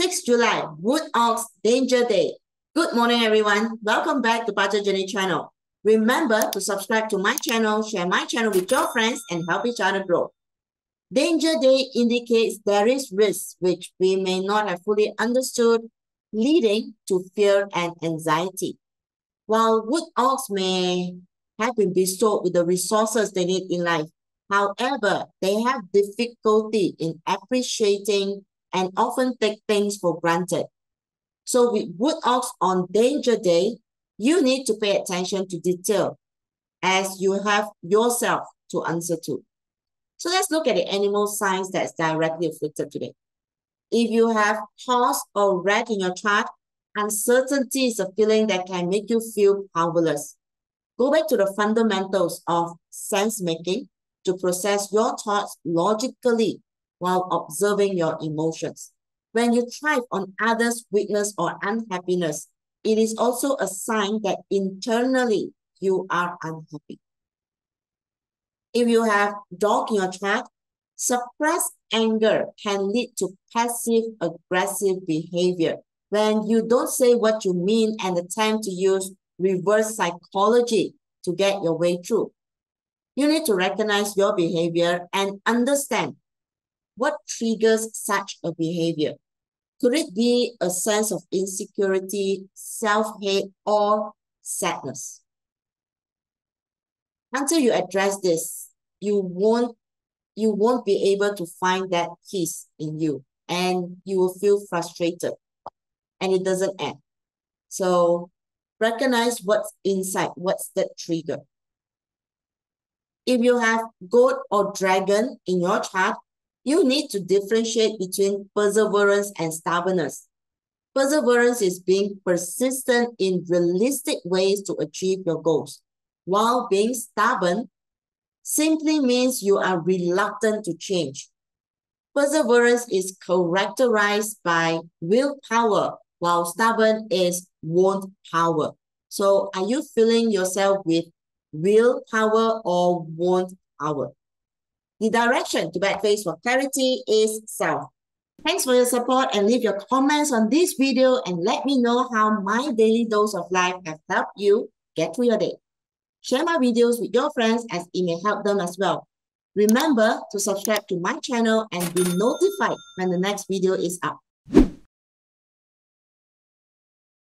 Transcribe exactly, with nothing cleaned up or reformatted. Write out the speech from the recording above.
sixth of July, Wood Ox Danger Day. Good morning, everyone. Welcome back to Bazi Journey channel. Remember to subscribe to my channel, share my channel with your friends, and help each other grow. Danger Day indicates there is risk which we may not have fully understood, leading to fear and anxiety. While Wood Ox may have been bestowed with the resources they need in life, however, they have difficulty in appreciating and often take things for granted. So with Wood Ox on Danger Day, you need to pay attention to detail as you have yourself to answer to. So let's look at the animal signs that's directly affected today. If you have horse or rat in your chart, uncertainty is a feeling that can make you feel powerless. Go back to the fundamentals of sense-making to process your thoughts logically while observing your emotions. When you thrive on others' weakness or unhappiness, it is also a sign that internally you are unhappy. If you have dog in your chart, suppressed anger can lead to passive-aggressive behavior. When you don't say what you mean and attempt to use reverse psychology to get your way through, you need to recognize your behavior and understand what triggers such a behavior. Could it be a sense of insecurity, self-hate, or sadness? Until you address this, you won't, you won't be able to find that peace in you, and you will feel frustrated, and it doesn't end. So recognize what's inside, what's that trigger. If you have goat or dragon in your chart, you need to differentiate between perseverance and stubbornness. Perseverance is being persistent in realistic ways to achieve your goals, while being stubborn simply means you are reluctant to change. Perseverance is characterized by willpower, while stubborn is won't power. So are you filling yourself with willpower or won't power? The direction to Bad Face for clarity is self. Thanks for your support, and leave your comments on this video and let me know how my daily dose of life has helped you get through your day. Share my videos with your friends as it may help them as well. Remember to subscribe to my channel and be notified when the next video is up.